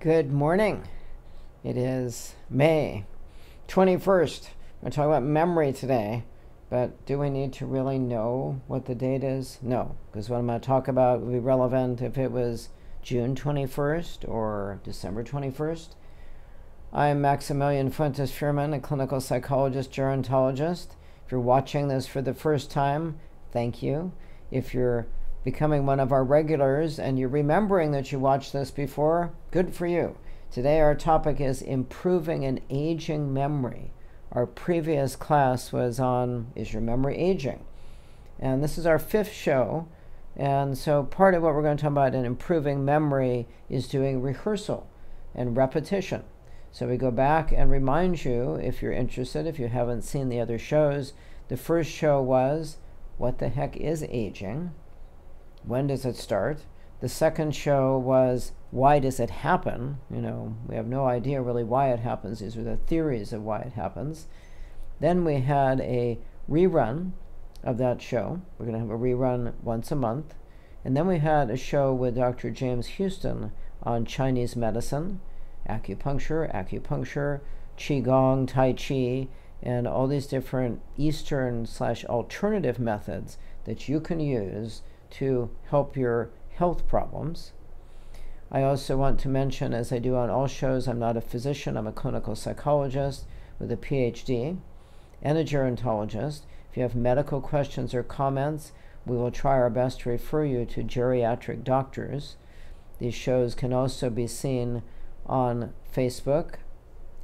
Good morning. It is May 21st. We're talking about memory today, but do we need to really know what the date is? No, because what I'm going to talk about would be relevant if it was June 21st or December 21st. I'm Maximilian Fuentes Fuhrmann, a clinical psychologist, gerontologist. If you're watching this for the first time, thank you. If you're becoming one of our regulars and you're remembering that you watched this before, good for you. Today our topic is improving an aging memory. Our previous class was on, is your memory aging? And this is our fifth show. And so part of what we're going to talk about in improving memory is doing rehearsal and repetition. So we go back and remind you, if you're interested, if you haven't seen the other shows, the first show was, what the heck is aging? When does it start? The second show was, why does it happen? You know, we have no idea really why it happens. These are the theories of why it happens. Then we had a rerun of that show. We're going to have a rerun once a month. And then we had a show with Dr. James Houston on Chinese medicine, acupuncture, qigong, tai chi, and all these different Eastern/alternative methods that you can use to help your health problems. I also want to mention, as I do on all shows, I'm not a physician, I'm a clinical psychologist with a PhD and a gerontologist. If you have medical questions or comments, we will try our best to refer you to geriatric doctors. These shows can also be seen on Facebook,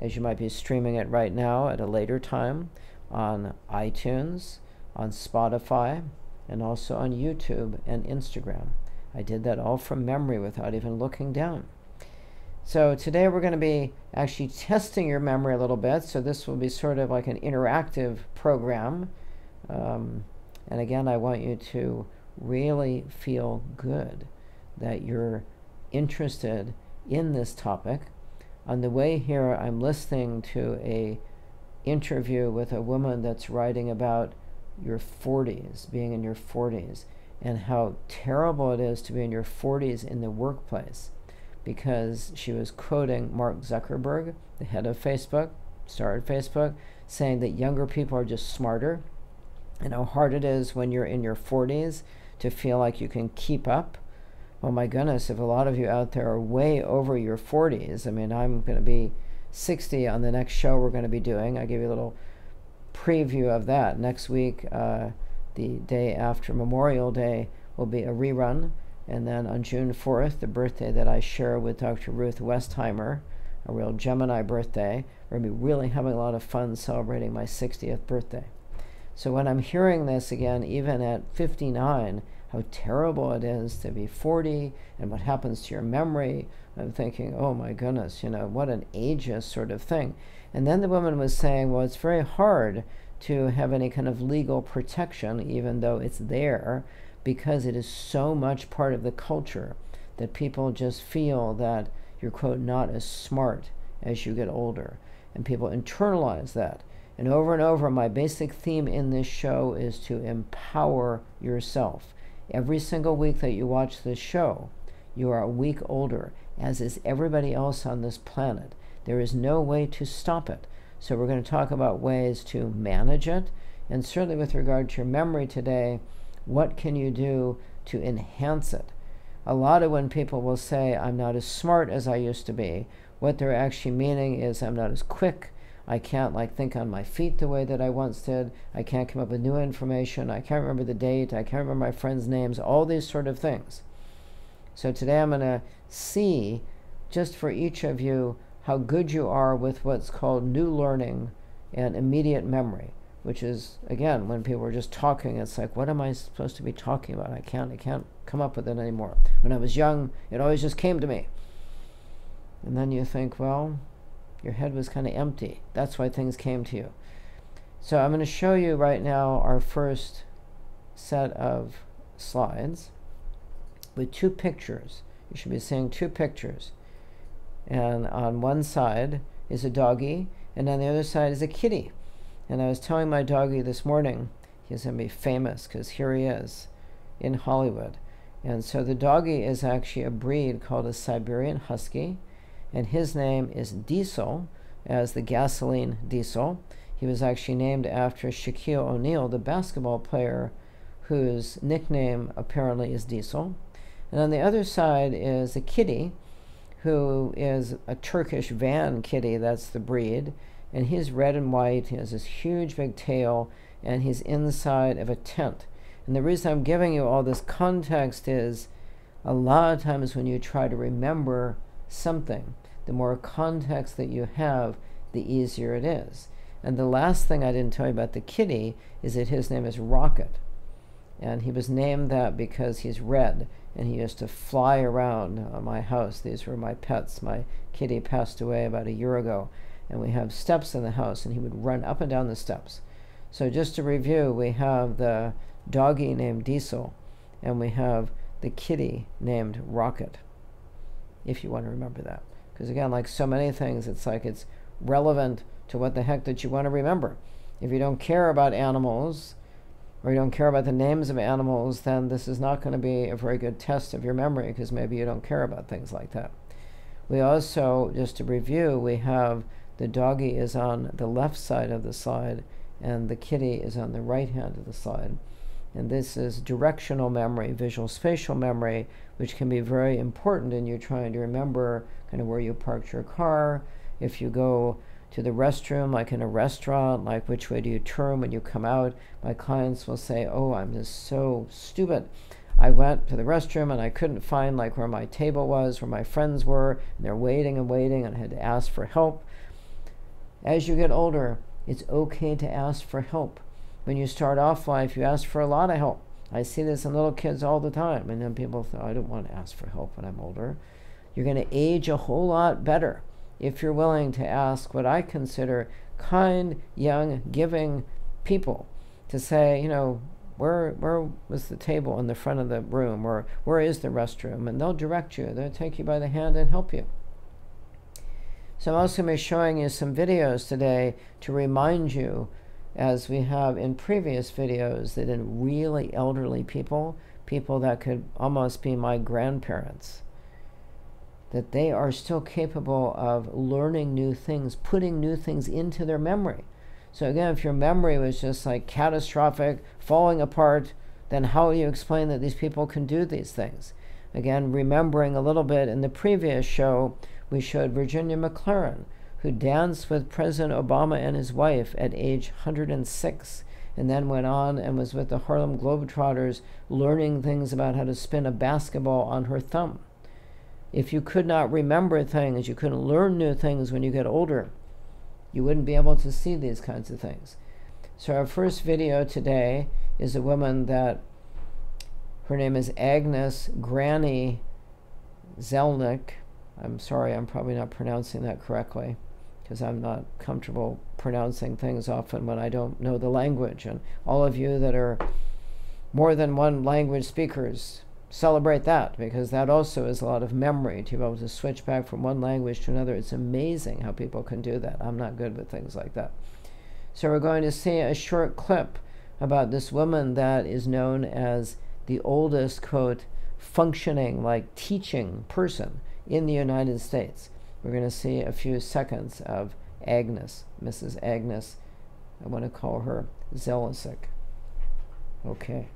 as you might be streaming it right now at a later time, on iTunes, on Spotify, and also on YouTube and Instagram. I did that all from memory without even looking down. So today we're going to be actually testing your memory a little bit. So this will be sort of like an interactive program. And again, I want you to really feel good that you're interested in this topic. On the way here, I'm listening to an interview with a woman that's writing about your 40s, being in your 40s, and how terrible it is to be in your 40s in the workplace, because she was quoting Mark Zuckerberg, the head of Facebook, started Facebook, saying that younger people are just smarter, and how hard it is when you're in your 40s to feel like you can keep up. Oh my goodness, if a lot of you out there are way over your 40s, I mean, I'm going to be 60 on the next show we're going to be doing. I give you a little preview of that. Next week, the day after Memorial Day, will be a rerun. And then on June 4th, the birthday that I share with Dr. Ruth Westheimer, a real Gemini birthday, we're going to be really having a lot of fun celebrating my 60th birthday. So when I'm hearing this again, even at 59, how terrible it is to be 40 and what happens to your memory, I'm thinking, oh my goodness, you know, what an ageist sort of thing. And then the woman was saying, well, it's very hard to have any kind of legal protection, even though it's there, because it is so much part of the culture that people just feel that you're, quote, not as smart as you get older. And people internalize that. And over, my basic theme in this show is to empower yourself. Every single week that you watch this show, you are a week older, as is everybody else on this planet. There is no way to stop it. So we're going to talk about ways to manage it. And certainly with regard to your memory today, what can you do to enhance it? A lot of when people will say, I'm not as smart as I used to be, what they're actually meaning is I'm not as quick. I can't like think on my feet the way that I once did. I can't come up with new information. I can't remember the date. I can't remember my friends' names, all these sort of things. So today I'm going to see, just for each of you, how good you are with what's called new learning and immediate memory, which is, again, when people are just talking, it's like, what am I supposed to be talking about? I can't come up with it anymore. When I was young, it always just came to me. And then you think, well, your head was kind of empty. That's why things came to you. So I'm going to show you right now our first set of slides with two pictures. You should be seeing two pictures. And on one side is a doggy, and on the other side is a kitty. And I was telling my doggy this morning, he's going to be famous because here he is in Hollywood. And so the doggy is actually a breed called a Siberian Husky. and his name is Diesel, as the gasoline diesel. He was actually named after Shaquille O'Neal, the basketball player whose nickname apparently is Diesel. And on the other side is a kitty, who is a Turkish van kitty, that's the breed, and he's red and white, he has this huge big tail, and he's inside of a tent. And the reason I'm giving you all this context is a lot of times when you try to remember something, the more context that you have, the easier it is. And the last thing I didn't tell you about the kitty is that his name is Rocket. And he was named that because he's red, and he used to fly around my house. These were my pets. My kitty passed away about a year ago, and we have steps in the house, and he would run up and down the steps. So just to review, we have the doggy named Diesel, and we have the kitty named Rocket, if you want to remember that. Because again, like so many things, it's like it's relevant to what the heck that you want to remember. If you don't care about animals, or you don't care about the names of animals, then this is not going to be a very good test of your memory, because maybe you don't care about things like that. We also, just to review, we have the doggy is on the left side of the slide, and the kitty is on the right hand of the slide. And this is directional memory, visual spatial memory, which can be very important in you trying to remember kind of where you parked your car, if you go to the restroom, like in a restaurant, like which way do you turn when you come out. My clients will say, oh, I'm just so stupid. I went to the restroom and I couldn't find like where my table was, where my friends were, and they're waiting and waiting, and I had to ask for help. As you get older, it's okay to ask for help. When you start off life, you ask for a lot of help. I see this in little kids all the time, and then people think, oh, I don't want to ask for help when I'm older. You're going to age a whole lot better if you're willing to ask what I consider kind, young, giving people to say, you know, where was the table in the front of the room, or where is the restroom? And they'll direct you. They'll take you by the hand and help you. So I'm also going to be showing you some videos today to remind you, as we have in previous videos, that in really elderly people, people that could almost be my grandparents, that they are still capable of learning new things, putting new things into their memory. So again, if your memory was just like catastrophic, falling apart, then how do you explain that these people can do these things? Again, remembering a little bit, in the previous show, we showed Virginia McLaurin, who danced with President Obama and his wife at age 106, and then went on and was with the Harlem Globetrotters, learning things about how to spin a basketball on her thumb. If you could not remember things, you couldn't learn new things when you get older, you wouldn't be able to see these kinds of things. So our first video today is a woman that, her name is Agnes Granny Zelnik. I'm sorry, I'm probably not pronouncing that correctly, because I'm not comfortable pronouncing things often when I don't know the language. And all of you that are more than one language speakers, celebrate that, because that also is a lot of memory, to be able to switch back from one language to another. It's amazing how people can do that. I'm not good with things like that. So we're going to see a short clip about this woman that is known as the oldest, quote, functioning, like teaching person in the United States. We're going to see a few seconds of Agnes, Mrs. Agnes, I want to call her Zelensik. Okay.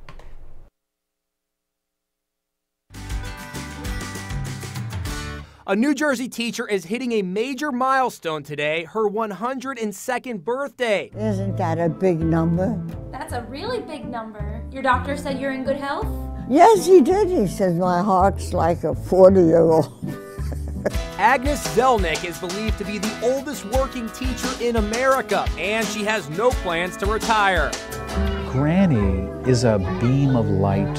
A New Jersey teacher is hitting a major milestone today, her 102nd birthday. Isn't that a big number? That's a really big number. Your doctor said you're in good health? Yes, he did. He said my heart's like a 40-year-old. Agnes Zelnik is believed to be the oldest working teacher in America, and she has no plans to retire. Granny is a beam of light,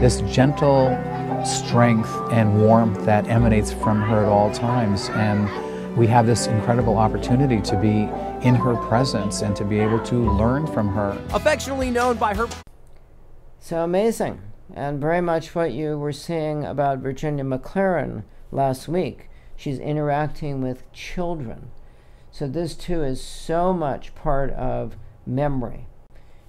this gentle strength and warmth that emanates from her at all times, and we have this incredible opportunity to be in her presence and to be able to learn from her. Affectionately known by her. So amazing, and very much what you were seeing about Virginia McLaurin last week. She's interacting with children. So this too is so much part of memory.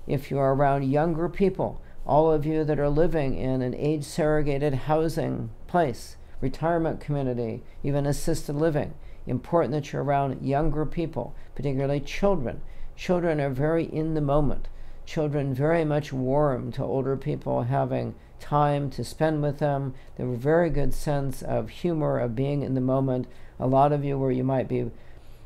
If you are around younger people, all of you that are living in an age-segregated housing place, retirement community, even assisted living. Important that you're around younger people, particularly children. Children are very in the moment. Children very much warm to older people having time to spend with them. They have a very good sense of humor, of being in the moment. A lot of you where you might be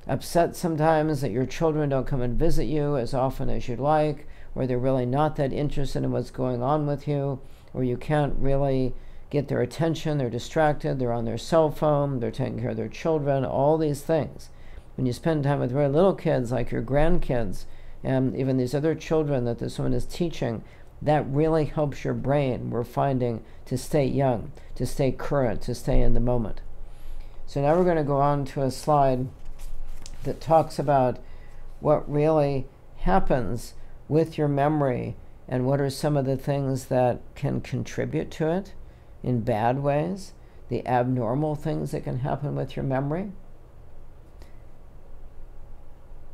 upset sometimes that your children don't come and visit you as often as you'd like, or they're really not that interested in what's going on with you, or you can't really get their attention, they're distracted, they're on their cell phone, they're taking care of their children, all these things. When you spend time with very little kids like your grandkids and even these other children that this woman is teaching, that really helps your brain, we're finding, to stay young, to stay current, to stay in the moment. So now we're going to go on to a slide that talks about what really happens with your memory and what are some of the things that can contribute to it in bad ways, the abnormal things that can happen with your memory.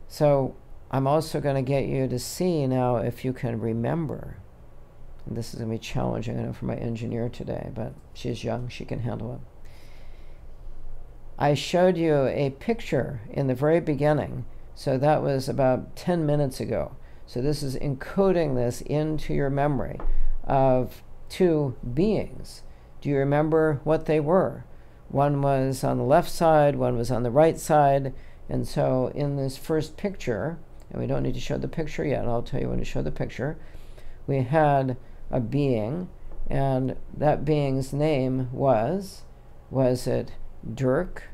So I'm also going to get you to see now if you can remember. And this is going to be challenging, I know, for my engineer today, but she's young, she can handle it. I showed you a picture in the very beginning, so that was about 10 minutes ago. So this is encoding this into your memory of two beings. Do you remember what they were? One was on the left side, one was on the right side. And so in this first picture, and we don't need to show the picture yet, I'll tell you when to show the picture, we had a being, and that being's name was it Dirk,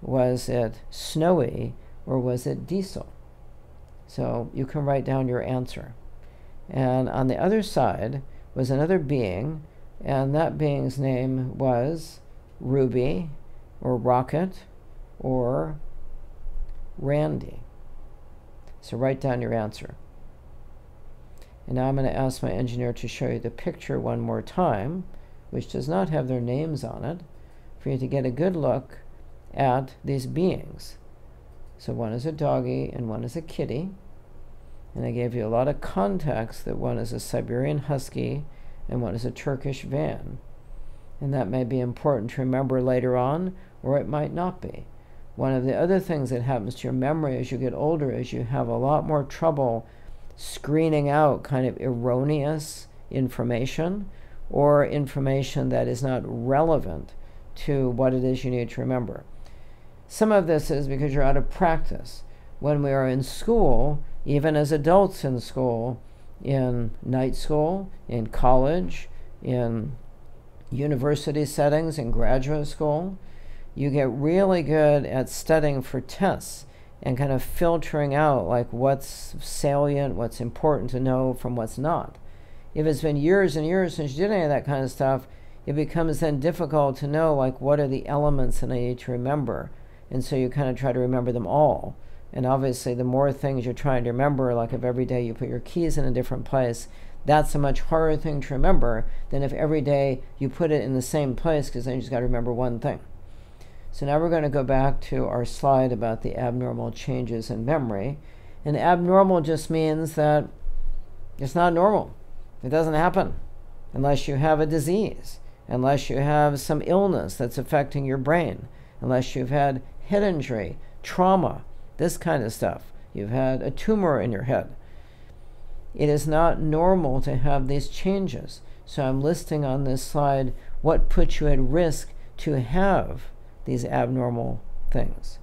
was it Snowy, or was it Diesel? So you can write down your answer. And on the other side was another being, and that being's name was Ruby, or Rocket, or Randy. So write down your answer. And now I'm going to ask my engineer to show you the picture one more time, which does not have their names on it, for you to get a good look at these beings. So one is a doggy and one is a kitty. And I gave you a lot of context that one is a Siberian Husky and one is a Turkish van. And that may be important to remember later on, or it might not be. One of the other things that happens to your memory as you get older is you have a lot more trouble screening out kind of erroneous information or information that is not relevant to what it is you need to remember. Some of this is because you're out of practice. When we are in school, even as adults in school, in night school, in college, in university settings, in graduate school, you get really good at studying for tests and kind of filtering out like what's salient, what's important to know from what's not. If it's been years and years since you did any of that kind of stuff, it becomes then difficult to know like what are the elements that I need to remember. And so you kind of try to remember them all. And obviously the more things you're trying to remember, like if every day you put your keys in a different place, that's a much harder thing to remember than if every day you put it in the same place, because then you just got to remember one thing. So now we're going to go back to our slide about the abnormal changes in memory. And abnormal just means that it's not normal. It doesn't happen unless you have a disease, unless you have some illness that's affecting your brain, unless you've had head injury, trauma, this kind of stuff. You've had a tumor in your head. It is not normal to have these changes. So I'm listing on this slide what puts you at risk to have these abnormal things.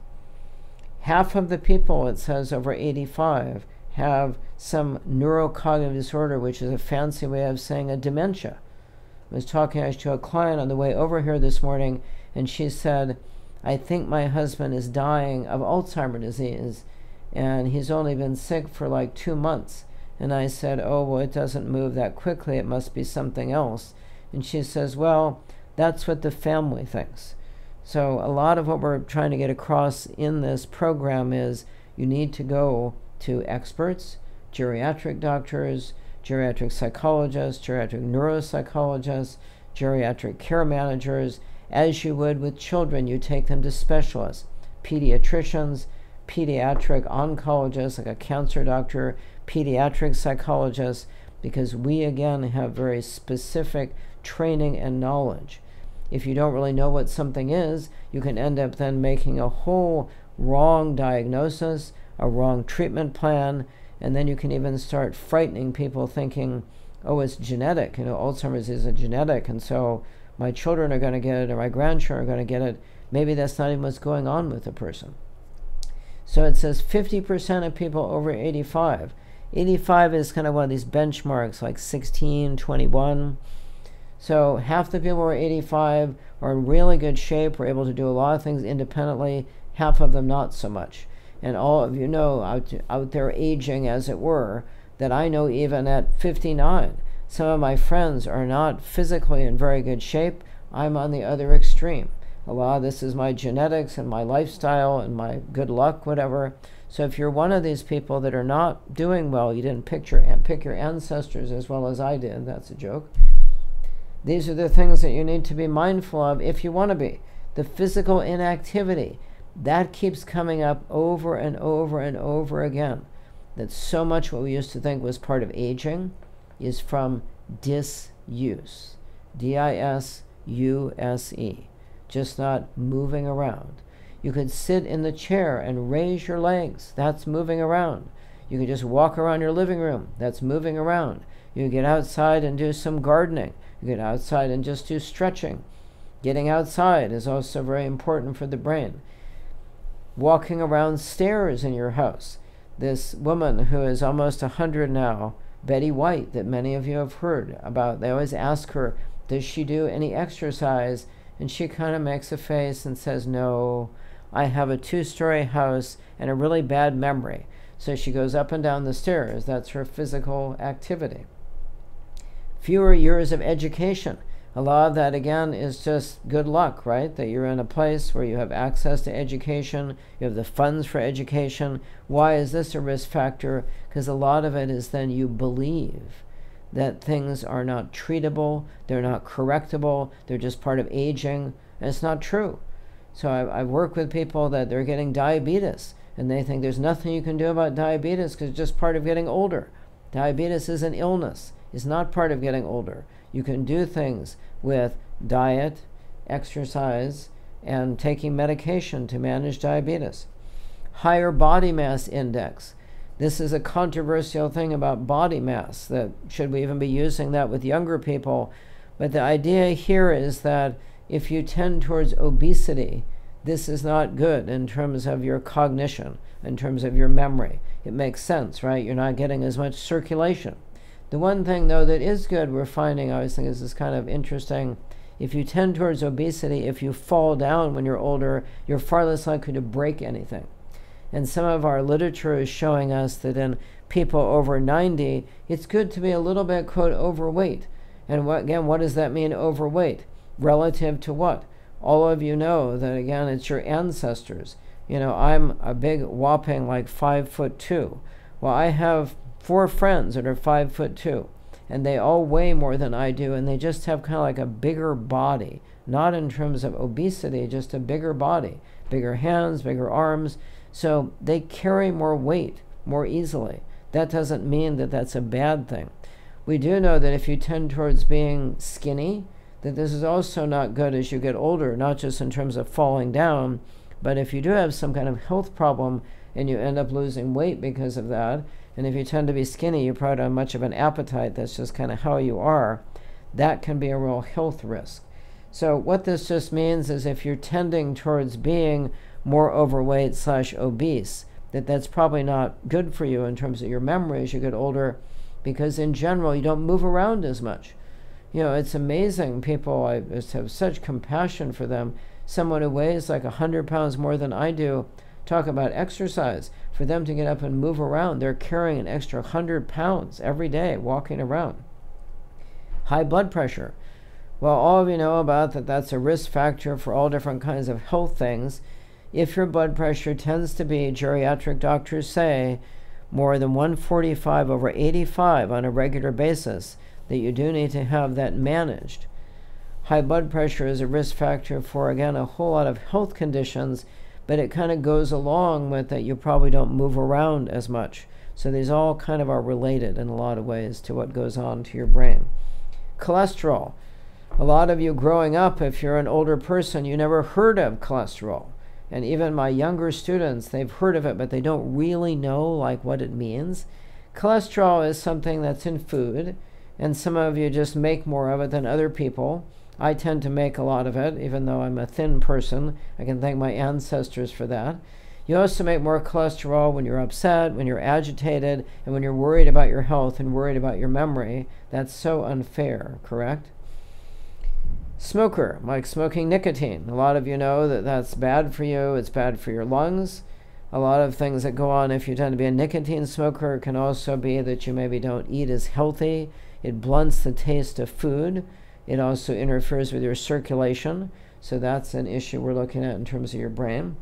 Half of the people, it says over 85, have some neurocognitive disorder, which is a fancy way of saying a dementia. I was talking to a client on the way over here this morning, and she said, I think my husband is dying of Alzheimer's disease, and he's only been sick for like 2 months. And I said, oh, well, it doesn't move that quickly. It must be something else. And she says, well, that's what the family thinks. So a lot of what we're trying to get across in this program is you need to go to experts, geriatric doctors, geriatric psychologists, geriatric neuropsychologists, geriatric care managers. As you would with children, you take them to specialists, pediatricians, pediatric oncologists, like a cancer doctor, pediatric psychologists, because we again have very specific training and knowledge. if you don't really know what something is, you can end up then making a whole wrong diagnosis, a wrong treatment plan, and then you can even start frightening people thinking, oh, it's genetic, you know, Alzheimer's isn't genetic, and so my children are going to get it or my grandchildren are going to get it. Maybe that's not even what's going on with the person. So it says 50% of people over 85. 85 is kind of one of these benchmarks like 16, 21. So half the people who are 85 are in really good shape, are able to do a lot of things independently, half of them not so much. And all of you know out there aging, as it were, that I know even at 59, some of my friends are not physically in very good shape. I'm on the other extreme. A lot of this is my genetics and my lifestyle and my good luck, whatever. So if you're one of these people that are not doing well, you didn't pick your ancestors as well as I did, that's a joke. These are the things that you need to be mindful of if you want to be. The physical inactivity, that keeps coming up over and over and over again. That's so much what we used to think was part of aging is from disuse, D-I-S-U-S-E, just not moving around. You could sit in the chair and raise your legs, that's moving around. You can just walk around your living room, that's moving around. You can get outside and do some gardening. You get outside and just do stretching. Getting outside is also very important for the brain. Walking around stairs in your house. This woman who is almost 100 now, Betty White, that many of you have heard about. They always ask her, does she do any exercise? And she kind of makes a face and says, no, I have a two-story house and a really bad memory. So she goes up and down the stairs. That's her physical activity. Fewer years of education. A lot of that, again, is just good luck, right? That you're in a place where you have access to education, you have the funds for education. Why is this a risk factor? Because a lot of it is then you believe that things are not treatable, they're not correctable, they're just part of aging, and it's not true. So I've worked with people that they're getting diabetes, and they think there's nothing you can do about diabetes because it's just part of getting older. Diabetes is an illness. It's not part of getting older. You can do things with diet, exercise, and taking medication to manage diabetes. Higher body mass index. This is a controversial thing about body mass, that should we even be using that with younger people? But the idea here is that if you tend towards obesity, this is not good in terms of your cognition, in terms of your memory. It makes sense, right? You're not getting as much circulation. The one thing, though, that is good we're finding, I always think this is kind of interesting, if you tend towards obesity, if you fall down when you're older, you're far less likely to break anything. And some of our literature is showing us that in people over 90, it's good to be a little bit, quote, overweight. And what, again, what does that mean, overweight? Relative to what? All of you know that, again, it's your ancestors. You know, I'm a big whopping like 5'2". Well, I have 4 friends that are 5'2", and they all weigh more than I do, and they just have kind of like a bigger body, not in terms of obesity, just a bigger body, bigger hands, bigger arms. So they carry more weight more easily. That doesn't mean that that's a bad thing. We do know that if you tend towards being skinny, that this is also not good as you get older, not just in terms of falling down, but if you do have some kind of health problem and you end up losing weight because of that, and if you tend to be skinny, you probably don't have much of an appetite. That's just kind of how you are. That can be a real health risk. So what this just means is if you're tending towards being more overweight / obese, that's probably not good for you in terms of your memory as you get older, because in general, you don't move around as much. You know, it's amazing. People, I just have such compassion for them. Someone who weighs like 100 pounds more than I do, talk about exercise. For them to get up and move around, they're carrying an extra 100 pounds every day walking around. High blood pressure. Well, all of you know about that, that's a risk factor for all different kinds of health things. If your blood pressure tends to be, geriatric doctors say, more than 145 over 85 on a regular basis, that you do need to have that managed. High blood pressure is a risk factor for, again, a whole lot of health conditions, but it kind of goes along with that you probably don't move around as much. So these all kind of are related in a lot of ways to what goes on to your brain. Cholesterol. A lot of you growing up, if you're an older person, you never heard of cholesterol. And even my younger students, they've heard of it, but they don't really know like what it means. Cholesterol is something that's in food, and some of you just make more of it than other people. I tend to make a lot of it, even though I'm a thin person. I can thank my ancestors for that. You also make more cholesterol when you're upset, when you're agitated, and when you're worried about your health and worried about your memory. That's so unfair, correct? Smoker, like smoking nicotine. A lot of you know that that's bad for you. It's bad for your lungs. A lot of things that go on if you tend to be a nicotine smoker can also be that you maybe don't eat as healthy. It blunts the taste of food. It also interferes with your circulation. So that's an issue we're looking at in terms of your brain.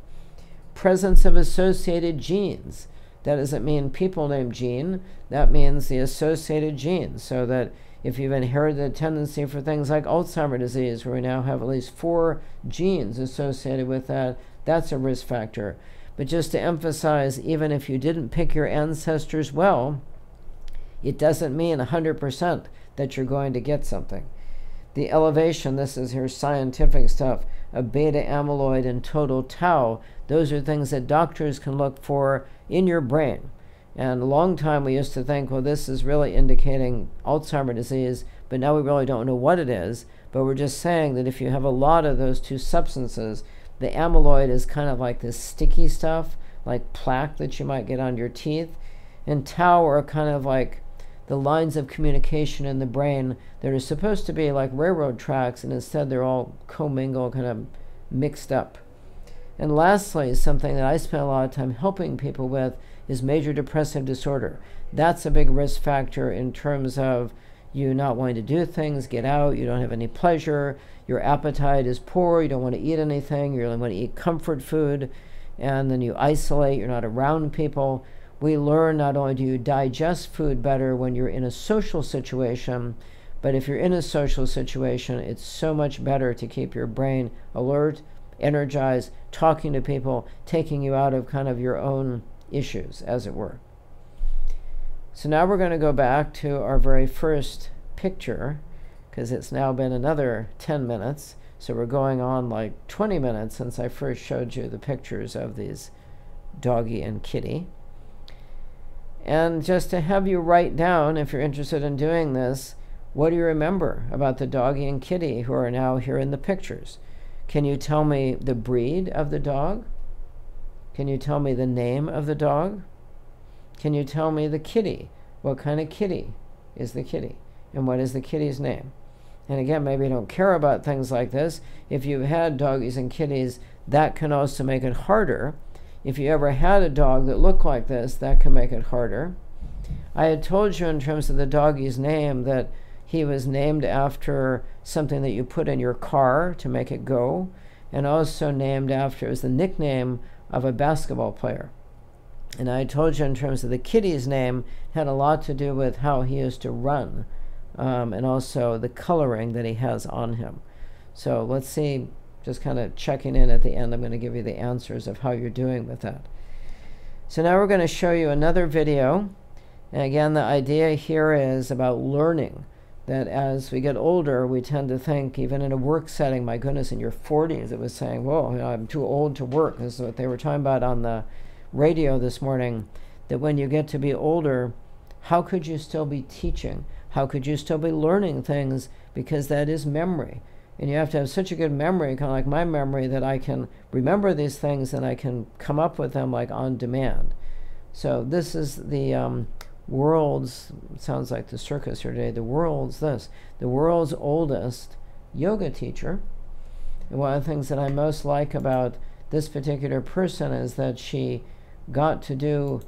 Presence of associated genes. That doesn't mean people named Gene. That means the associated genes. So that if you've inherited a tendency for things like Alzheimer's disease, where we now have at least 4 genes associated with that, that's a risk factor. But just to emphasize, even if you didn't pick your ancestors well, it doesn't mean 100% that you're going to get something. The elevation, this is your scientific stuff, of beta amyloid and total tau, those are things that doctors can look for in your brain. And a long time we used to think, well, this is really indicating Alzheimer's disease, but now we really don't know what it is. But we're just saying that if you have a lot of those two substances, the amyloid is kind of like this sticky stuff, like plaque that you might get on your teeth, and tau are kind of like the lines of communication in the brain that are supposed to be like railroad tracks, and instead they're all commingled, kind of mixed up. And lastly, something that I spend a lot of time helping people with is major depressive disorder. That's a big risk factor in terms of you not wanting to do things, get out, you don't have any pleasure, your appetite is poor, you don't want to eat anything, you only want to eat comfort food, and then you isolate, you're not around people. We learn not only do you digest food better when you're in a social situation, but if you're in a social situation, it's so much better to keep your brain alert, energized, talking to people, taking you out of kind of your own issues, as it were. So now we're going to go back to our very first picture, because it's now been another 10 minutes. So we're going on like 20 minutes since I first showed you the pictures of these doggy and kitty. And just to have you write down, if you're interested in doing this, what do you remember about the doggy and kitty who are now here in the pictures? Can you tell me the breed of the dog? Can you tell me the name of the dog? Can you tell me the kitty? What kind of kitty is the kitty? And what is the kitty's name? And again, maybe you don't care about things like this. If you've had doggies and kitties, that can also make it harder. If you ever had a dog that looked like this, that can make it harder. I had told you in terms of the doggie's name that he was named after something that you put in your car to make it go, and also named after, it was the nickname of a basketball player. And I told you in terms of the kitty's name, had a lot to do with how he used to run, and also the coloring that he has on him. So let's see. Just kind of checking in at the end. I'm going to give you the answers of how you're doing with that. So now we're going to show you another video. And again, the idea here is about learning, that as we get older, we tend to think, even in a work setting, my goodness, in your 40s, it was saying, whoa, you know, I'm too old to work. This is what they were talking about on the radio this morning, that when you get to be older, how could you still be teaching? How could you still be learning things? Because that is memory. And you have to have such a good memory, kind of like my memory, that I can remember these things and I can come up with them like on demand. So this is the world's, sounds like the circus here today, the world's oldest yoga teacher. And one of the things that I most like about this particular person is that she got to do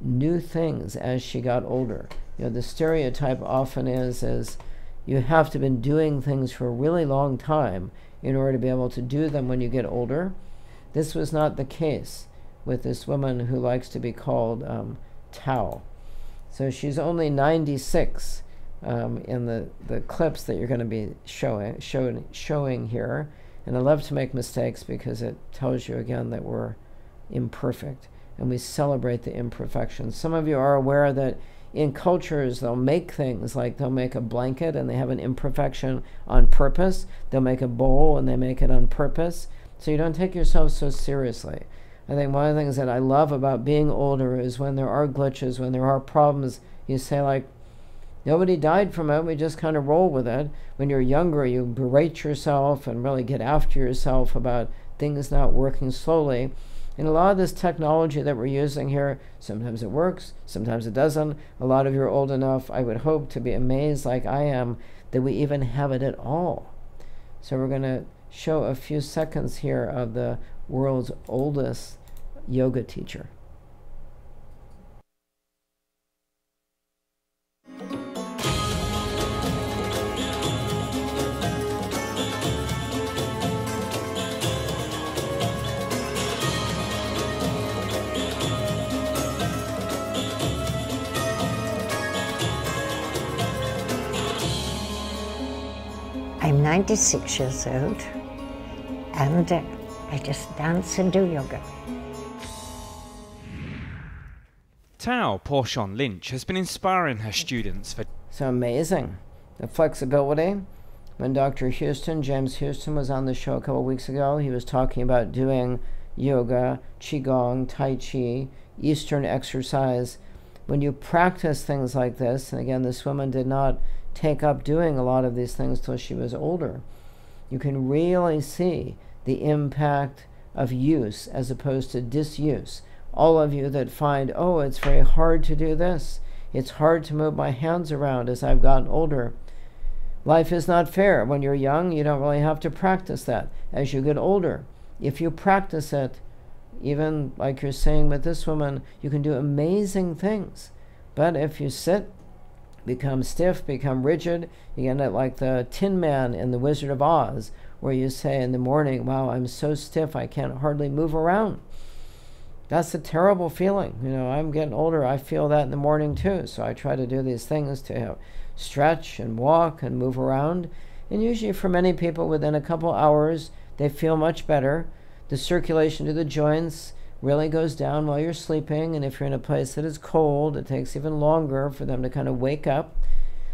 new things as she got older. You know, the stereotype often is you have to have been doing things for a really long time in order to be able to do them when you get older. This was not the case with this woman who likes to be called Tao. So she's only 96 in the clips that you're going to be showing here. And I love to make mistakes because it tells you again that we're imperfect and we celebrate the imperfections. Some of you are aware that in cultures, they'll make things like they'll make a blanket and they have an imperfection on purpose. They'll make a bowl and they make it on purpose. So you don't take yourself so seriously. I think one of the things that I love about being older is when there are glitches, when there are problems, you say, like, nobody died from it, we just kind of roll with it. When you're younger, you berate yourself and really get after yourself about things not working slowly. And a lot of this technology that we're using here, sometimes it works, sometimes it doesn't. A lot of you are old enough, I would hope, to be amazed like I am that we even have it at all. So we're going to show a few seconds here of the world's oldest yoga teacher. I'm 96 years old, and I just dance and do yoga. Tao Porchon Lynch has been inspiring her students for... It's amazing, the flexibility. When Dr. Houston, James Houston, was on the show a couple weeks ago, he was talking about doing yoga, qigong, tai chi, Eastern exercise. When you practice things like this, and again, this woman did not take up doing a lot of these things till she was older, you can really see the impact of use as opposed to disuse. All of you that find, oh, it's very hard to do this, it's hard to move my hands around as I've gotten older. Life is not fair. When you're young, you don't really have to practice that. As you get older, if you practice it, even like you're saying with this woman, you can do amazing things. But if you sit, become stiff, become rigid, you end up like the Tin Man in The Wizard of Oz, where you say in the morning, wow, I'm so stiff, I can't hardly move around. That's a terrible feeling. You know, I'm getting older, I feel that in the morning too. So I try to do these things to stretch and walk and move around. And usually for many people, within a couple hours, they feel much better. The circulation to the joints really goes down while you're sleeping, and if you're in a place that is cold, it takes even longer for them to kind of wake up.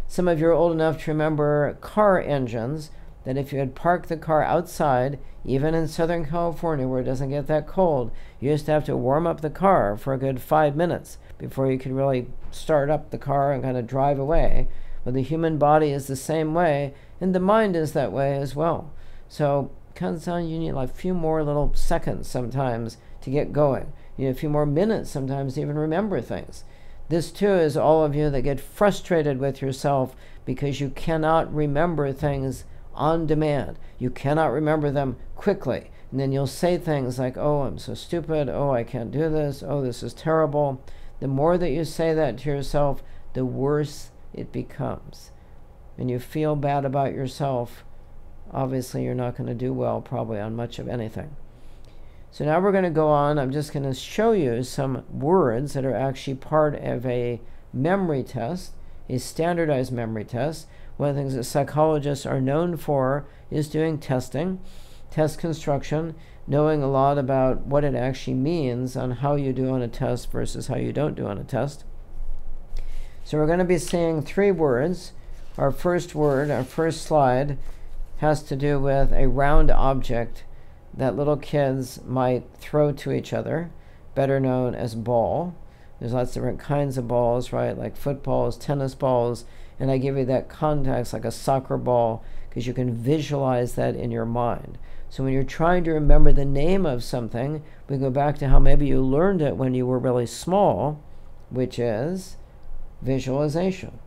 Some of you are old enough to remember car engines, that if you had parked the car outside, even in Southern California where it doesn't get that cold, you used to have to warm up the car for a good 5 minutes before you could really start up the car and kind of drive away. But the human body is the same way, and the mind is that way as well. So you need like a few more little seconds sometimes to get going. You need a few more minutes sometimes to even remember things. This too is all of you that get frustrated with yourself because you cannot remember things on demand. You cannot remember them quickly. And then you'll say things like, oh, I'm so stupid. Oh, I can't do this. Oh, this is terrible. The more that you say that to yourself, the worse it becomes. And you feel bad about yourself. Obviously, you're not going to do well probably on much of anything. So now we're going to go on. I'm just going to show you some words that are actually part of a memory test, a standardized memory test. One of the things that psychologists are known for is doing testing, test construction, knowing a lot about what it actually means on how you do on a test versus how you don't do on a test. So we're going to be seeing three words. Our first word, our first slide, has to do with a round object that little kids might throw to each other, better known as ball. There's lots of different kinds of balls, right? Like footballs, tennis balls, and I give you that context like a soccer ball because you can visualize that in your mind. So when you're trying to remember the name of something, we go back to how maybe you learned it when you were really small, which is visualization.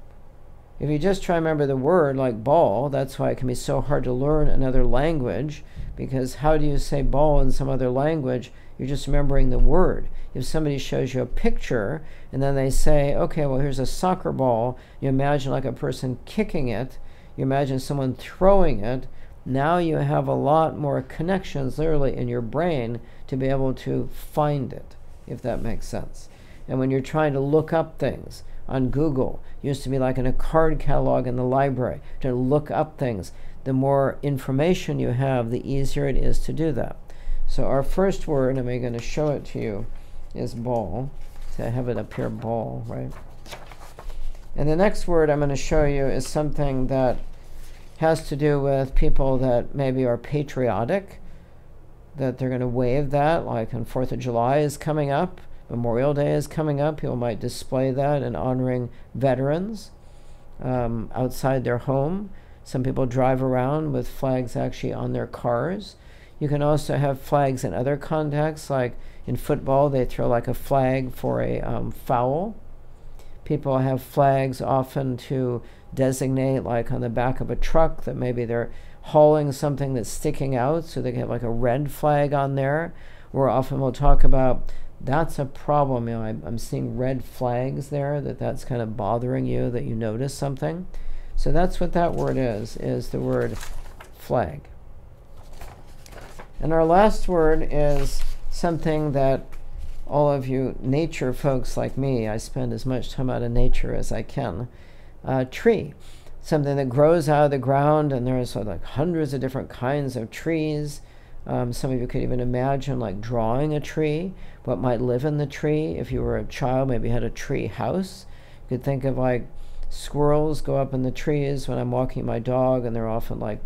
If you just try to remember the word, like ball, that's why it can be so hard to learn another language, because how do you say ball in some other language? You're just remembering the word. If somebody shows you a picture and then they say, okay, well, here's a soccer ball, you imagine like a person kicking it, you imagine someone throwing it, now you have a lot more connections literally in your brain to be able to find it, if that makes sense. And when you're trying to look up things on Google, it used to be like in a card catalog in the library, to look up things. The more information you have, the easier it is to do that. So our first word, and I'm going to show it to you, is ball. So I have it up here, ball, right? And the next word I'm going to show you is something that has to do with people that maybe are patriotic, that they're going to wave that, like on 4th of July is coming up, Memorial Day is coming up, people might display that in honoring veterans outside their home. Some people drive around with flags actually on their cars. You can also have flags in other contexts, like in football, they throw like a flag for a foul. People have flags often to designate, like on the back of a truck, that maybe they're hauling something that's sticking out, so they can have like a red flag on there. Or often we'll talk about, that's a problem, you know, I'm seeing red flags there, that's kind of bothering you, that you notice something. So that's what that word is the word flag. And our last word is something that all of you nature folks like me, I spend as much time out in nature as I can. Tree, something that grows out of the ground, and there's like hundreds of different kinds of trees. Some of you could even imagine like drawing a tree, what might live in the tree. If you were a child, maybe you had a tree house. You could think of like squirrels go up in the trees when I'm walking my dog, and they're often like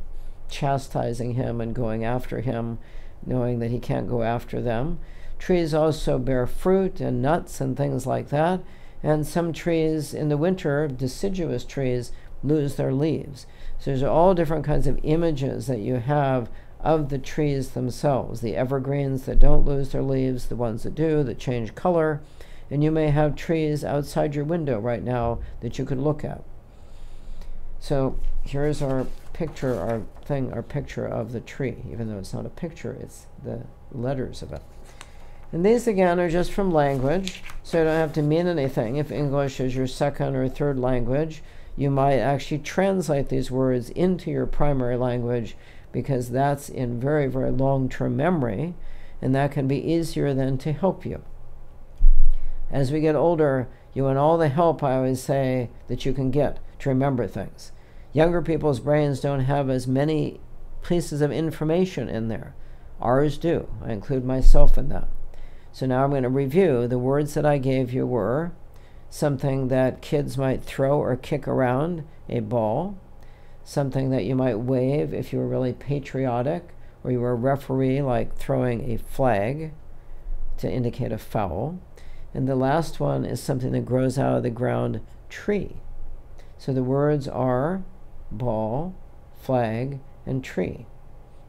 chastising him and going after him, knowing that he can't go after them. Trees also bear fruit and nuts and things like that. And some trees in the winter, deciduous trees, lose their leaves. So there's all different kinds of images that you have of the trees themselves, the evergreens that don't lose their leaves, the ones that do, that change color. And you may have trees outside your window right now that you could look at. So here's our picture of the tree, even though it's not a picture, it's the letters of it. And these, again, are just from language, so you don't have to mean anything. If English is your second or third language, you might actually translate these words into your primary language, because that's in very, very long-term memory, and that can be easier than to help you. As we get older, you want all the help, I always say, that you can get to remember things. Younger people's brains don't have as many pieces of information in there. Ours do. I include myself in that. So now I'm going to review. The words that I gave you were something that kids might throw or kick around, a ball, something that you might wave if you were really patriotic, or you were a referee, like throwing a flag to indicate a foul. And the last one is something that grows out of the ground, tree. So the words are ball, flag, and tree.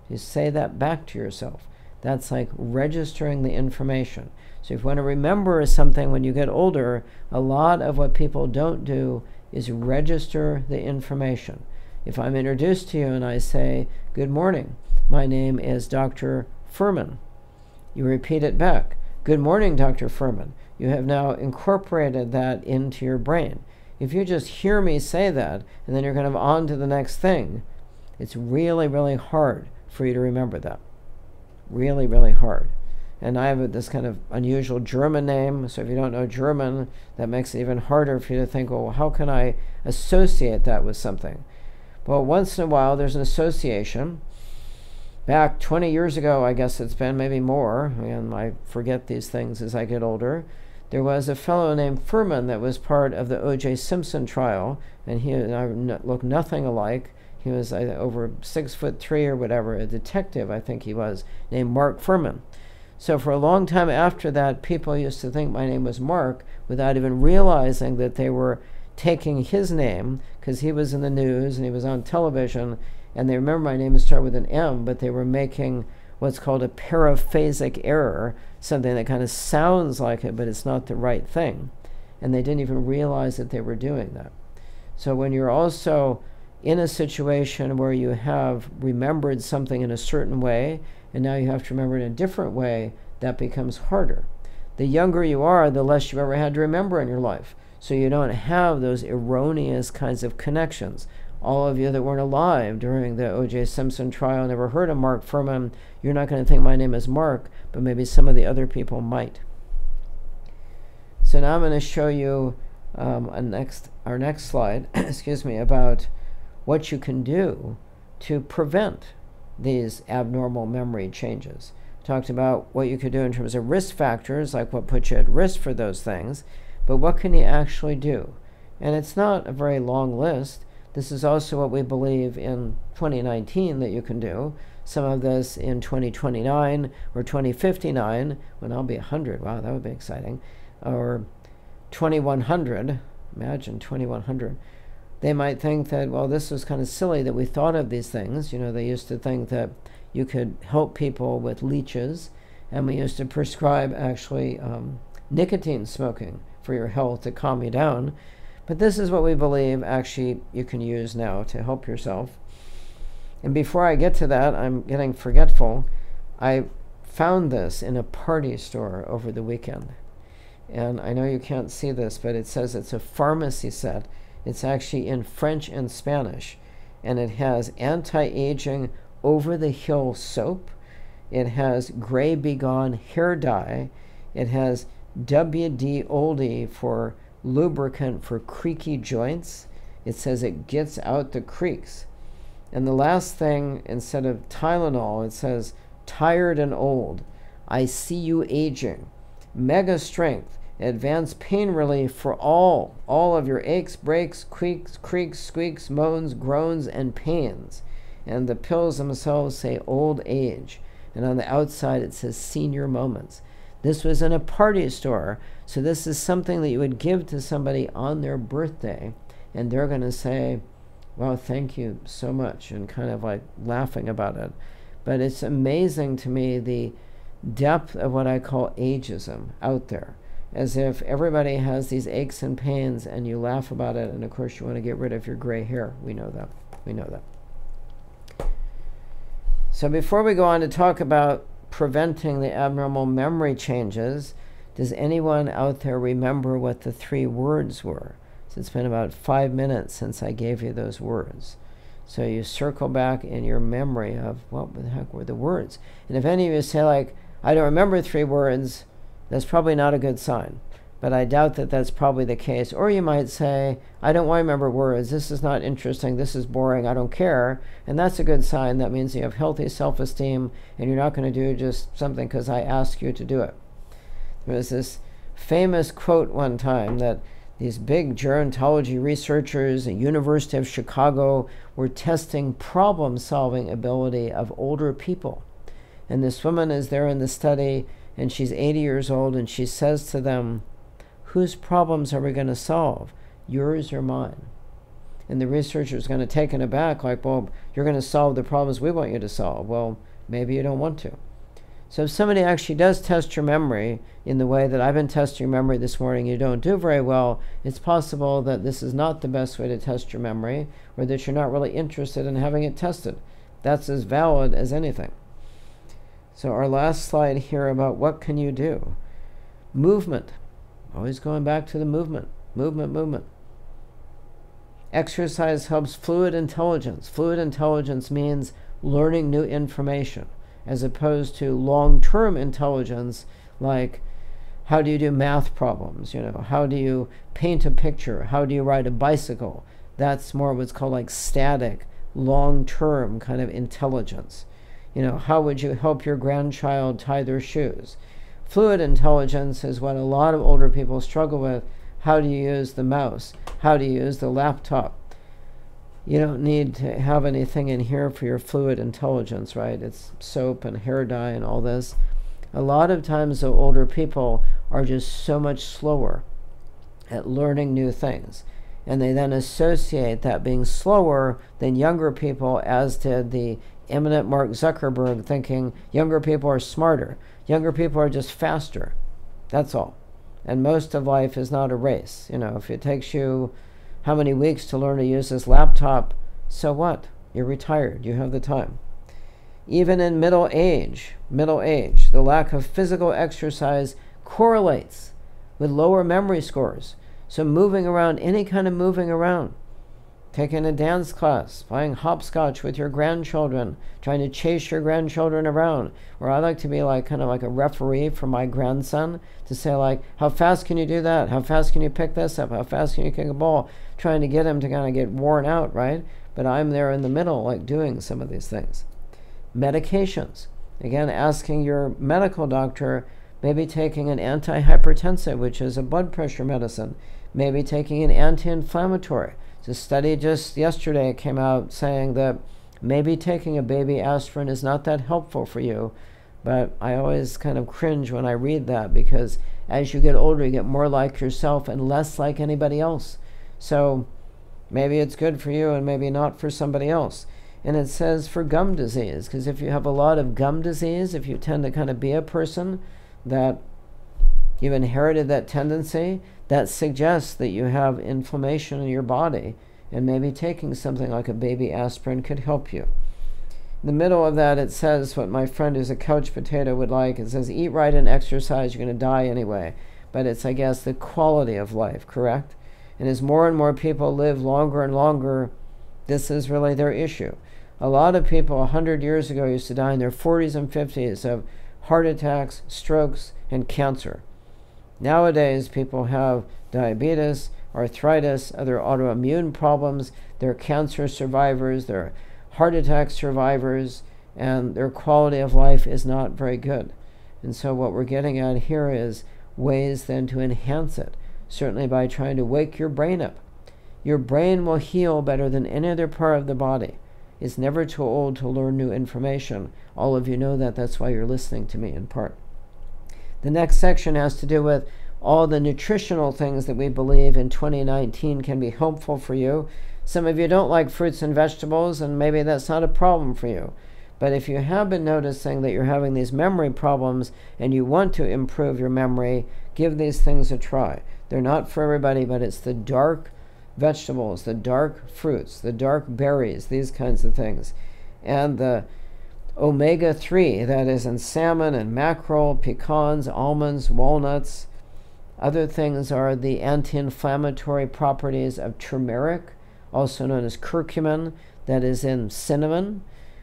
You say that back to yourself. That's like registering the information. So if you want to remember something when you get older, a lot of what people don't do is register the information. If I'm introduced to you and I say, good morning, my name is Dr. Fuhrman. You repeat it back. Good morning, Dr. Fuhrman. You have now incorporated that into your brain. If you just hear me say that, and then you're kind of on to the next thing, it's really, really hard for you to remember that. Really, really hard. And I have this kind of unusual German name, so if you don't know German, that makes it even harder for you to think, well, how can I associate that with something? Well, once in a while, there's an association. Back 20 years ago, I guess it's been, maybe more, and I forget these things as I get older, there was a fellow named Fuhrman that was part of the O.J. Simpson trial, and he and I look nothing alike. He was over 6'3" or whatever, a detective, I think he was, named Mark Fuhrman. So for a long time after that, people used to think my name was Mark without even realizing that they were taking his name, because he was in the news and he was on television, and they remember my name started with an M, but they were making what's called a paraphasic error, something that kind of sounds like it, but it's not the right thing. And they didn't even realize that they were doing that. So when you're also in a situation where you have remembered something in a certain way, and now you have to remember it in a different way, that becomes harder. The younger you are, the less you've ever had to remember in your life. So you don't have those erroneous kinds of connections. All of you that weren't alive during the O.J. Simpson trial, never heard of Mark Fuhrman, you're not going to think my name is Mark, but maybe some of the other people might. So now I'm going to show you our next slide, excuse me, about what you can do to prevent these abnormal memory changes. Talked about what you could do in terms of risk factors, like what puts you at risk for those things, but what can you actually do? And it's not a very long list. This is also what we believe in 2019 that you can do. Some of this in 2029 or 2059, when I'll be 100. Wow, that would be exciting. Or 2100. Imagine 2100. They might think that, well, this was kind of silly that we thought of these things. You know, they used to think that you could help people with leeches, and we used to prescribe actually nicotine smoking for your health to calm you down. But this is what we believe actually you can use now to help yourself. And before I get to that, I'm getting forgetful. I found this in a party store over the weekend. And I know you can't see this, but it says it's a pharmacy set. It's actually in French and Spanish. And it has anti-aging over-the-hill soap. It has Grey Begone hair dye. It has WD Oldie for lubricant for creaky joints. It says it gets out the creaks. And the last thing, instead of Tylenol, it says tired and old. I see you aging. Mega strength. Advanced pain relief for all of your aches, breaks, creaks, squeaks, moans, groans, and pains. And the pills themselves say old age. And on the outside it says senior moments. This was in a party store, so this is something that you would give to somebody on their birthday, and they're going to say, well, thank you so much, and kind of like laughing about it. But it's amazing to me the depth of what I call ageism out there, as if everybody has these aches and pains, and you laugh about it, and of course you want to get rid of your gray hair. We know that. We know that. So before we go on to talk about preventing the abnormal memory changes, does anyone out there remember what the three words were? So it's been about 5 minutes since I gave you those words. So you circle back in your memory of what the heck were the words. And if any of you say, like, I don't remember three words, that's probably not a good sign. But I doubt that that's probably the case. Or you might say, I don't want to remember words. This is not interesting. This is boring. I don't care. And that's a good sign. That means you have healthy self-esteem and you're not going to do just something because I ask you to do it. There was this famous quote one time that these big gerontology researchers at University of Chicago were testing problem-solving ability of older people. And this woman is there in the study, and she's 80 years old, and she says to them, whose problems are we going to solve, yours or mine? And the researcher's going to take it aback, like, well, you're going to solve the problems we want you to solve. Well, maybe you don't want to. So if somebody actually does test your memory in the way that I've been testing your memory this morning, you don't do very well, it's possible that this is not the best way to test your memory, or that you're not really interested in having it tested. That's as valid as anything. So our last slide here about what can you do. Movement. Always going back to the movement. Movement, movement. Exercise helps fluid intelligence. Fluid intelligence means learning new information, as opposed to long-term intelligence, like how do you do math problems? You know, how do you paint a picture? How do you ride a bicycle? That's more what's called like static, long-term kind of intelligence. You know, how would you help your grandchild tie their shoes? Fluid intelligence is what a lot of older people struggle with. How do you use the mouse? How do you use the laptop? You don't need to have anything in here for your fluid intelligence, right? It's soap and hair dye and all this. A lot of times, though, older people are just so much slower at learning new things. And they then associate that being slower than younger people, as did the eminent Mark Zuckerberg, thinking younger people are smarter. Younger people are just faster. That's all. And most of life is not a race. You know, if it takes you how many weeks to learn to use this laptop, so what? You're retired. You have the time. Even in middle age, the lack of physical exercise correlates with lower memory scores. So moving around, any kind of moving around, taking a dance class, playing hopscotch with your grandchildren, trying to chase your grandchildren around, or I like to be like kind of like a referee for my grandson to say, like, how fast can you do that? How fast can you pick this up? How fast can you kick a ball? Trying to get him to kind of get worn out, right? But I'm there in the middle, like, doing some of these things. Medications. Again, asking your medical doctor, maybe taking an antihypertensive, which is a blood pressure medicine. maybe taking an anti-inflammatory. It's a study just yesterday came out saying that maybe taking a baby aspirin is not that helpful for you, but I always kind of cringe when I read that, because as you get older, you get more like yourself and less like anybody else. So maybe it's good for you and maybe not for somebody else. And it says for gum disease, because if you have a lot of gum disease, if you tend to kind of be a person that you've inherited that tendency, that suggests that you have inflammation in your body, and maybe taking something like a baby aspirin could help you. In the middle of that, it says what my friend who's a couch potato would like. It says, eat right and exercise, you're going to die anyway. But it's, I guess, the quality of life, correct? And as more and more people live longer and longer, this is really their issue. A lot of people 100 years ago used to die in their 40s and 50s of heart attacks, strokes, and cancer. Nowadays, people have diabetes, arthritis, other autoimmune problems. They're cancer survivors, they're heart attack survivors, and their quality of life is not very good. And so what we're getting at here is ways then to enhance it, certainly by trying to wake your brain up. Your brain will heal better than any other part of the body. It's never too old to learn new information. All of you know that. That's why you're listening to me in part. The next section has to do with all the nutritional things that we believe in 2019 can be helpful for you. Some of you don't like fruits and vegetables, and maybe that's not a problem for you. But if you have been noticing that you're having these memory problems and you want to improve your memory, give these things a try. They're not for everybody, but it's the dark vegetables, the dark fruits, the dark berries, these kinds of things. And the omega-3, that is in salmon and mackerel, pecans, almonds, walnuts. Other things are the anti-inflammatory properties of turmeric, also known as curcumin, that is in cinnamon.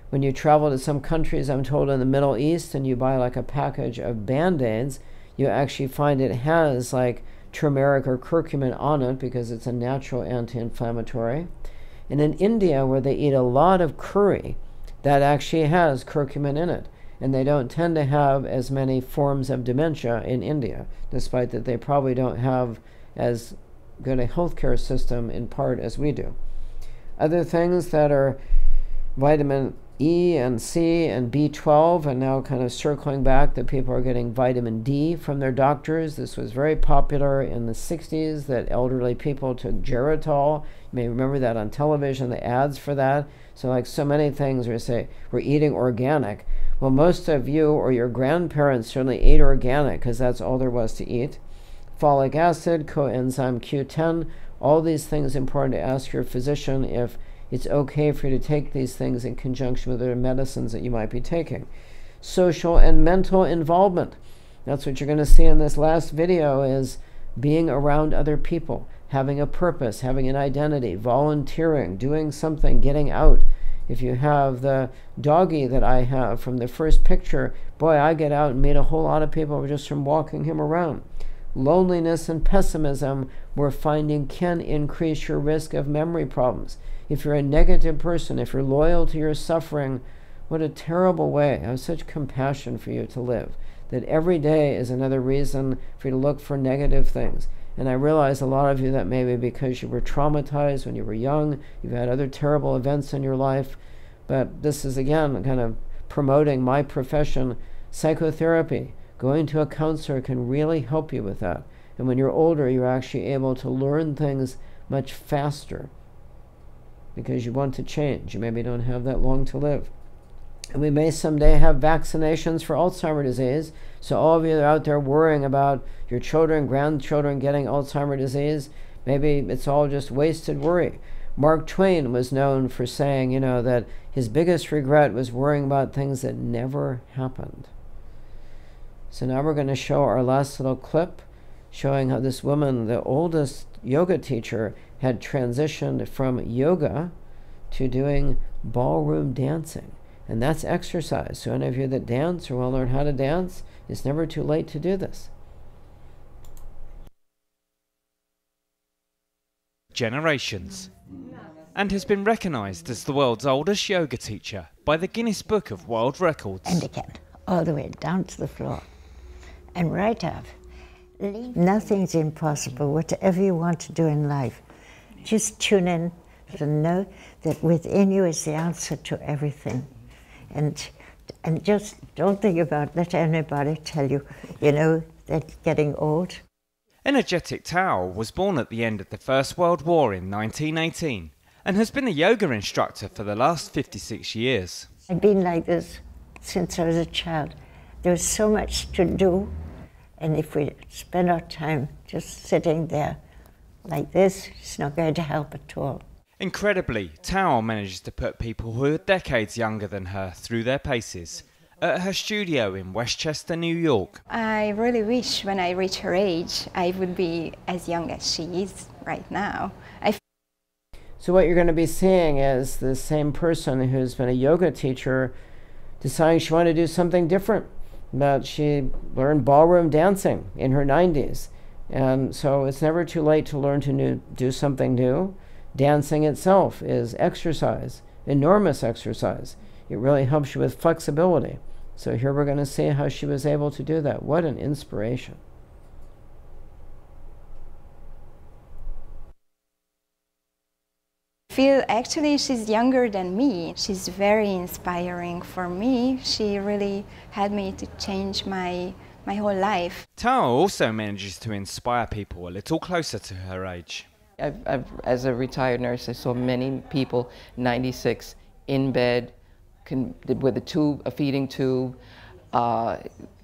When you travel to some countries, I'm told in the Middle East, and you buy like a package of Band-Aids, you actually find it has like turmeric or curcumin on it, because it's a natural anti-inflammatory. And in India, where they eat a lot of curry, that actually has curcumin in it. And they don't tend to have as many forms of dementia in India, despite that they probably don't have as good a healthcare system in part as we do. Other things that are vitamin E and C and B12, and now kind of circling back that people are getting vitamin D from their doctors. This was very popular in the 60s that elderly people took Geritol. You may remember that on television, the ads for that. So like so many things we say, we're eating organic. Well, most of you or your grandparents certainly ate organic because that's all there was to eat. Folic acid, coenzyme Q10, all these things important to ask your physician if it's okay for you to take these things in conjunction with other medicines that you might be taking. Social and mental involvement. That's what you're going to see in this last video, is being around other people, having a purpose, having an identity, volunteering, doing something, getting out. If you have the doggy that I have from the first picture, boy, I get out and meet a whole lot of people just from walking him around. Loneliness and pessimism, we're finding, can increase your risk of memory problems. If you're a negative person, if you're loyal to your suffering, what a terrible way. I have such compassion for you to live. That every day is another reason for you to look for negative things. And I realize a lot of you, that maybe because you were traumatized when you were young, you've had other terrible events in your life. But this is, again, kind of promoting my profession, psychotherapy. Going to a counselor can really help you with that. And when you're older, you're actually able to learn things much faster, because you want to change. You maybe don't have that long to live. And we may someday have vaccinations for Alzheimer's disease. So all of you that are out there worrying about your children, grandchildren getting Alzheimer's disease, maybe it's all just wasted worry. Mark Twain was known for saying, you know, that his biggest regret was worrying about things that never happened. So now we're going to show our last little clip showing how this woman, the oldest yoga teacher, had transitioned from yoga to doing ballroom dancing. And that's exercise. So any of you that dance or want to learn how to dance, it's never too late to do this. Generations. And has been recognised as the world's oldest yoga teacher by the Guinness Book of World Records. And again, all the way down to the floor and right up. Nothing's impossible. Whatever you want to do in life, just tune in and know that within you is the answer to everything. And just don't think about let anybody tell you, you know, that's getting old. Energetic Tao was born at the end of the First World War in 1918 and has been a yoga instructor for the last 56 years. I've been like this since I was a child. There was so much to do, and if we spend our time just sitting there like this, it's not going to help at all. Incredibly, Tao manages to put people who are decades younger than her through their paces at her studio in Westchester, New York. I really wish when I reach her age, I would be as young as she is right now. So what you're going to be seeing is the same person who's been a yoga teacher deciding she wanted to do something different. But she learned ballroom dancing in her 90s. And so it's never too late to learn to do something new. Dancing itself is exercise, enormous exercise. It really helps you with flexibility. So here we're going to see how she was able to do that. What an inspiration. I feel actually she's younger than me. She's very inspiring for me. She really helped me to change my whole life. Tao also manages to inspire people a little closer to her age. As a retired nurse, I saw many people, 96, in bed, with a feeding tube,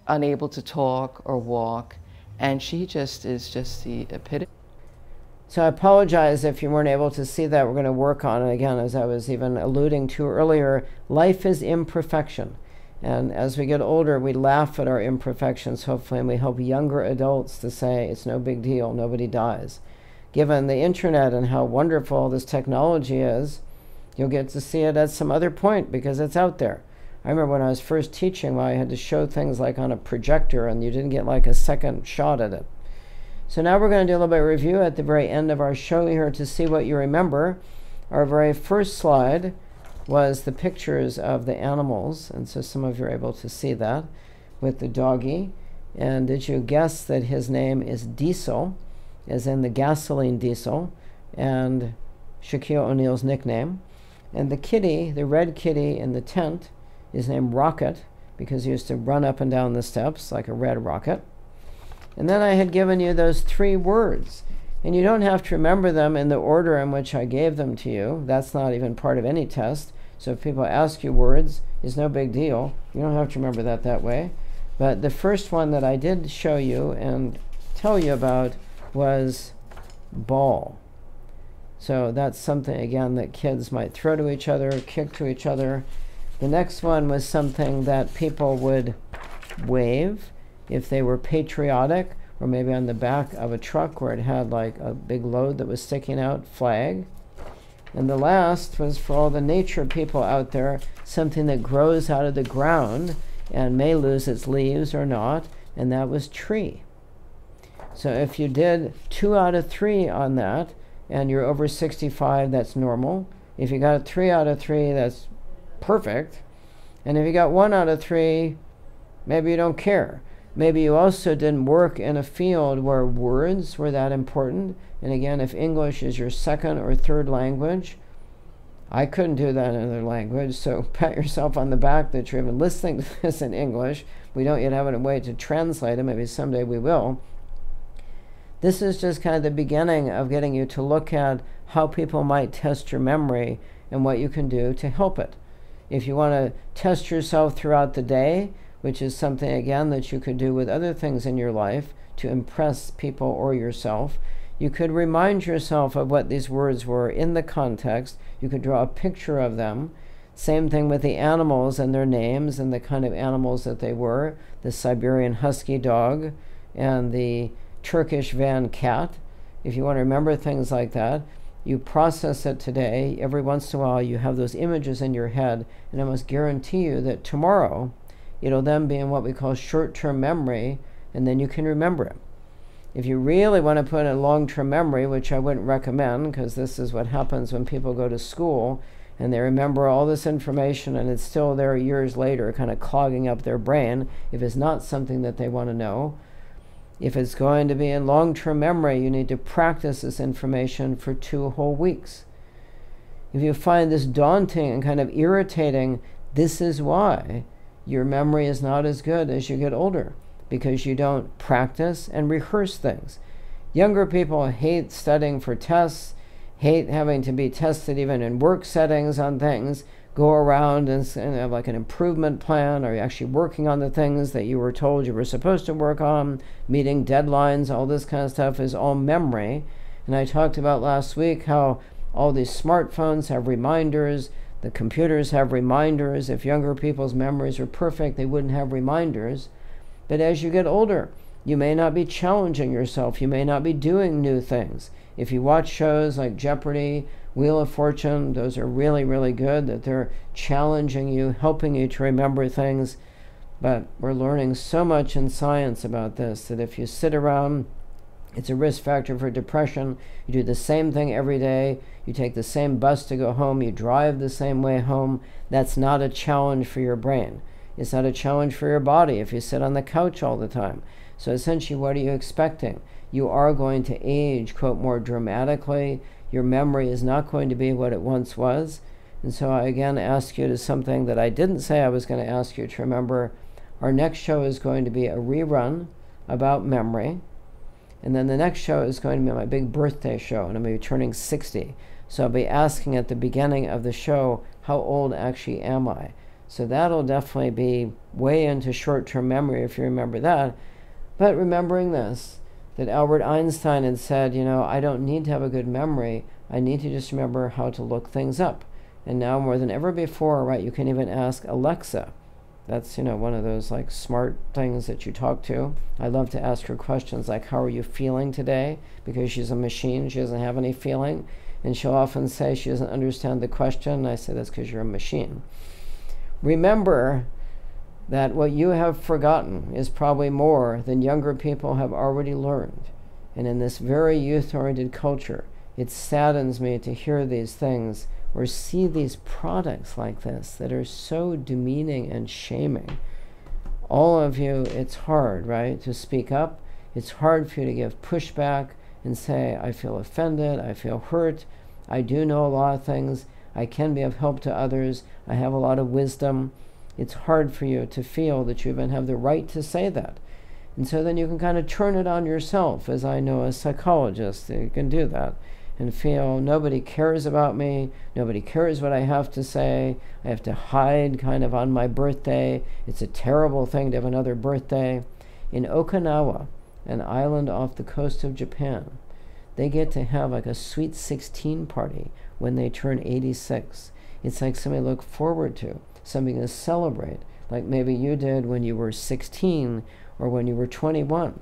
unable to talk or walk, and she just is just the epitome. So I apologize if you weren't able to see that. We're going to work on it again, as I was even alluding to earlier. Life is imperfection, and as we get older, we laugh at our imperfections, hopefully, and we help younger adults to say it's no big deal, nobody dies. Given the internet and how wonderful this technology is, you'll get to see it at some other point because it's out there. I remember when I was first teaching, I had to show things like on a projector and you didn't get like a second shot at it. So now we're going to do a little bit of review at the very end of our show here to see what you remember. Our very first slide was the pictures of the animals, and so some of you are able to see that with the doggy. And did you guess that his name is Diesel, as in the gasoline diesel, and Shaquille O'Neal's nickname? And the kitty, the red kitty in the tent, is named Rocket because he used to run up and down the steps like a red rocket. And then I had given you those three words. And you don't have to remember them in the order in which I gave them to you. That's not even part of any test. So if people ask you words, it's no big deal. You don't have to remember that that way. But the first one that I did show you and tell you about was ball. So that's something, again, that kids might throw to each other, kick to each other. The next one was something that people would wave if they were patriotic, or maybe on the back of a truck where it had like a big load that was sticking out, flag. And the last was for all the nature people out there, something that grows out of the ground and may lose its leaves or not, and that was tree. So if you did 2 out of 3 on that, and you're over 65, that's normal. If you got a 3 out of 3, that's perfect. And if you got 1 out of 3, maybe you don't care. Maybe you also didn't work in a field where words were that important. And again, if English is your second or third language, I couldn't do that in another language, so pat yourself on the back that you're even listening to this in English. We don't yet have a way to translate it. Maybe someday we will. This is just kind of the beginning of getting you to look at how people might test your memory and what you can do to help it. If you want to test yourself throughout the day, which is something, again, that you could do with other things in your life to impress people or yourself, you could remind yourself of what these words were in the context. You could draw a picture of them. Same thing with the animals and their names and the kind of animals that they were, the Siberian Husky dog and the Turkish van cat. If you want to remember things like that, you process it today. Every once in a while you have those images in your head, and I must guarantee you that tomorrow it'll then be in what we call short-term memory, and then you can remember it. If you really want to put in long-term memory, which I wouldn't recommend because this is what happens when people go to school and they remember all this information and it's still there years later, kind of clogging up their brain if it's not something that they want to know. If it's going to be in long-term memory, you need to practice this information for 2 whole weeks. If you find this daunting and kind of irritating, this is why your memory is not as good as you get older, because you don't practice and rehearse things. Younger people hate studying for tests, hate having to be tested even in work settings on things, go around and have like an improvement plan, or you're actually working on the things that you were told you were supposed to work on, meeting deadlines, all this kind of stuff is all memory. And I talked about last week how all these smartphones have reminders, the computers have reminders. If younger people's memories were perfect, they wouldn't have reminders. But as you get older, you may not be challenging yourself. You may not be doing new things. If you watch shows like Jeopardy, Wheel of Fortune, those are really, really good, that they're challenging you, helping you to remember things. But we're learning so much in science about this, that if you sit around, it's a risk factor for depression. You do the same thing every day. You take the same bus to go home. You drive the same way home. That's not a challenge for your brain. It's not a challenge for your body if you sit on the couch all the time. So essentially, what are you expecting? You are going to age, quote, more dramatically. Your memory is not going to be what it once was. And so I again ask you to something that I didn't say I was going to ask you to remember. Our next show is going to be a rerun about memory. And then the next show is going to be my big birthday show, and I'm going to be turning 60. So I'll be asking at the beginning of the show, how old actually am I? So that'll definitely be way into short-term memory if you remember that. But remembering this, that Albert Einstein had said, you know, I don't need to have a good memory. I need to just remember how to look things up. And now more than ever before, right, you can even ask Alexa. That's, you know, one of those like smart things that you talk to. I love to ask her questions like, how are you feeling today? Because she's a machine, she doesn't have any feeling. And she'll often say she doesn't understand the question. And I say, that's because you're a machine. Remember that what you have forgotten is probably more than younger people have already learned. And in this very youth-oriented culture, it saddens me to hear these things or see these products like this that are so demeaning and shaming. All of you, it's hard, right, to speak up. It's hard for you to give pushback and say, I feel offended, I feel hurt, I do know a lot of things, I can be of help to others, I have a lot of wisdom. It's hard for you to feel that you even have the right to say that. And so then you can kind of turn it on yourself, as I know as psychologists, you can do that. And feel nobody cares about me, nobody cares what I have to say, I have to hide kind of on my birthday, it's a terrible thing to have another birthday. In Okinawa, an island off the coast of Japan, they get to have like a sweet 16 party when they turn 86. It's like something to look forward to, something to celebrate, like maybe you did when you were 16 or when you were 21.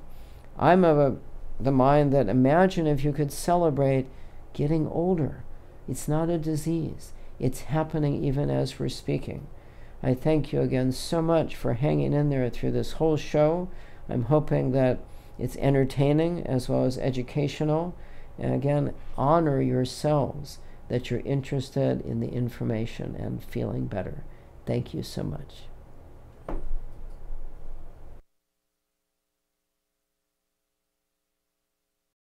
I'm of the mind that imagine if you could celebrate getting older. It's not a disease. It's happening even as we're speaking. I thank you again so much for hanging in there through this whole show. I'm hoping that it's entertaining as well as educational. And again, honor yourselves that you're interested in the information and feeling better. Thank you so much.